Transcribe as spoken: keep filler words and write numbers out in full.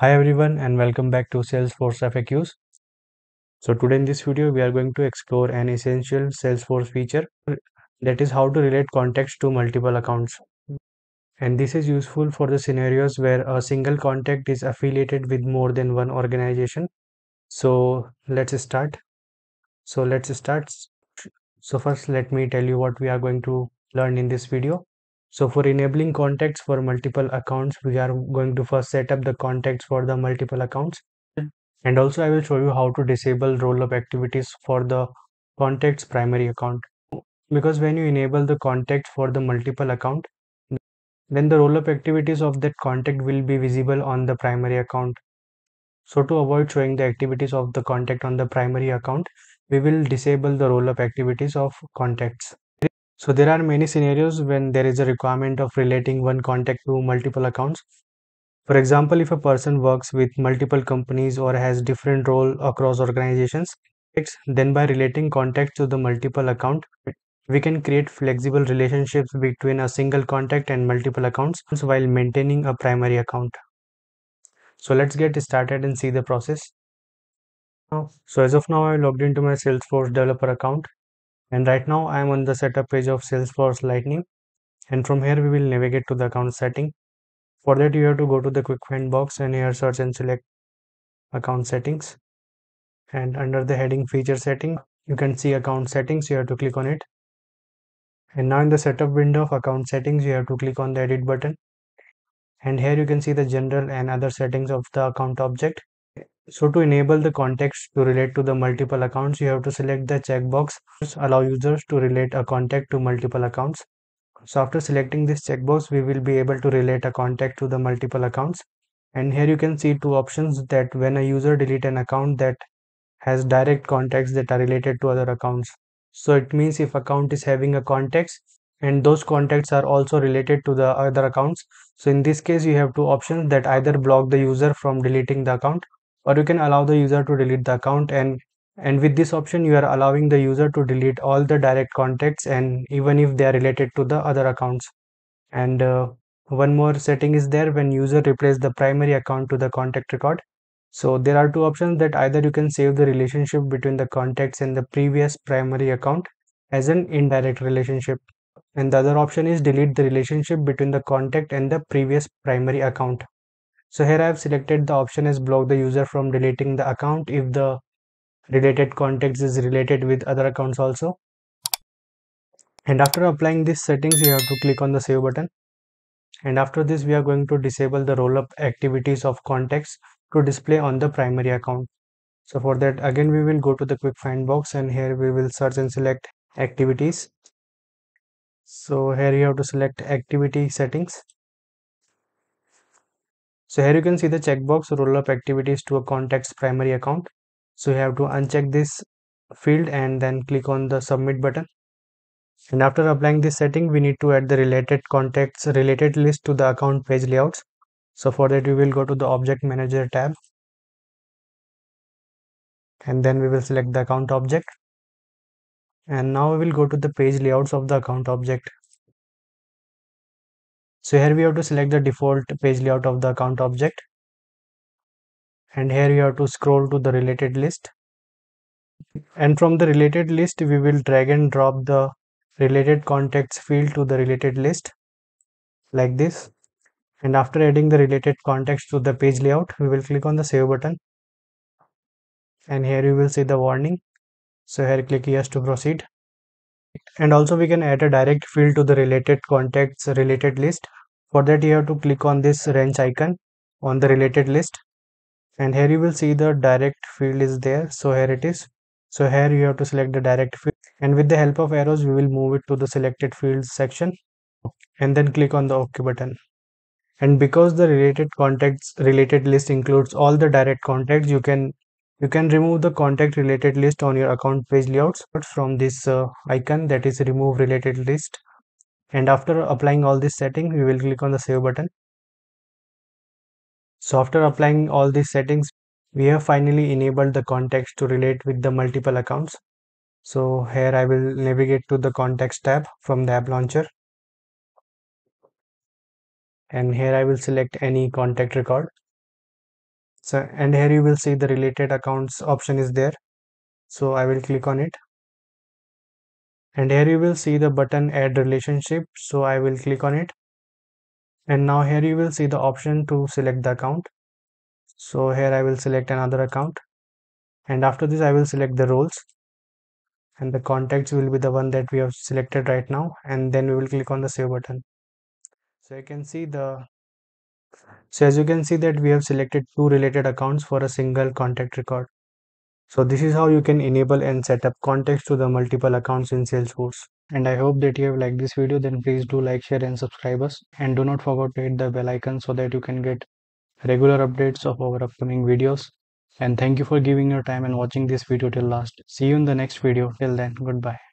Hi everyone and welcome back to Salesforce F A Qs. So today in this video we are going to explore an essential Salesforce feature, that is how to relate contacts to multiple accounts. And this is useful for the scenarios where a single contact is affiliated with more than one organization. So let's start. So let's start. So first let me tell you what we are going to learn in this video. So for enabling contacts for multiple accounts, we are going to first set up the contacts for the multiple accounts. And also I will show you how to disable roll-up activities for the contact's primary account. Because when you enable the contact for the multiple account, then the roll-up activities of that contact will be visible on the primary account. So to avoid showing the activities of the contact on the primary account, we will disable the roll-up activities of contacts. So there are many scenarios when there is a requirement of relating one contact to multiple accounts. For example, if a person works with multiple companies or has different roles across organizations, then by relating contacts to the multiple account, we can create flexible relationships between a single contact and multiple accounts while maintaining a primary account. So let's get started and see the process. So as of now, I logged into my Salesforce developer account. And right now I am on the setup page of Salesforce Lightning, and from here we will navigate to the account setting. For that you have to go to the quick find box and here search and select account settings, and under the heading feature setting you can see account settings. You have to click on it, and now in the setup window of account settings you have to click on the edit button, and here you can see the general and other settings of the account object. So to enable the context to relate to the multiple accounts, you have to select the checkbox allow users to relate a contact to multiple accounts. So after selecting this checkbox, we will be able to relate a contact to the multiple accounts. And here you can see two options, that when a user deletes an account that has direct contacts that are related to other accounts. So it means if account is having a context and those contacts are also related to the other accounts. So in this case, you have two options, that either block the user from deleting the account, or you can allow the user to delete the account, and and with this option you are allowing the user to delete all the direct contacts, and even if they are related to the other accounts. And uh, one more setting is there, when user replace the primary account to the contact record. So there are two options, that either you can save the relationship between the contacts and the previous primary account as an indirect relationship, and the other option is delete the relationship between the contact and the previous primary account. So here I have selected the option as block the user from deleting the account if the related context is related with other accounts also. And after applying these settings, you have to click on the save button. And after this, we are going to disable the roll-up activities of contacts to display on the primary account. So for that, again, we will go to the quick find box, and here we will search and select activities. So here you have to select activity settings. So here you can see the checkbox roll up activities to a contact's primary account. So you have to uncheck this field and then click on the submit button. And after applying this setting, we need to add the related contacts related list to the account page layouts. So for that, we will go to the object manager tab. And then we will select the account object. And now we will go to the page layouts of the account object. So here we have to select the default page layout of the account object, and here you have to scroll to the related list, and from the related list we will drag and drop the related contacts field to the related list like this. And after adding the related contacts to the page layout, we will click on the save button, and here you will see the warning. So here click yes to proceed. And also we can add a direct field to the related contacts related list. For that, you have to click on this wrench icon on the related list, and here you will see the direct field is there. So here it is. So here you have to select the direct field, and with the help of arrows we will move it to the selected fields section, and then click on the OK button. And because the related contacts related list includes all the direct contacts, you can You can remove the contact related list on your account page layouts from this uh, icon, that is remove related list. And after applying all this setting, we will click on the save button. So after applying all these settings, we have finally enabled the contacts to relate with the multiple accounts. So here I will navigate to the contacts tab from the app launcher. And here I will select any contact record. So, and here you will see the related accounts option is there. So I will click on it. And here you will see the button add relationship. So I will click on it. And now here you will see the option to select the account. So here I will select another account. And after this I will select the roles. And the contacts will be the one that we have selected right now. And then we will click on the save button. So you can see the So as you can see that we have selected two related accounts for a single contact record. So this is how you can enable and set up contacts to the multiple accounts in Salesforce. And I hope that you have liked this video. Then please do like, share and subscribe us. And do not forget to hit the bell icon so that you can get regular updates of our upcoming videos. And thank you for giving your time and watching this video till last. See you in the next video. Till then, goodbye.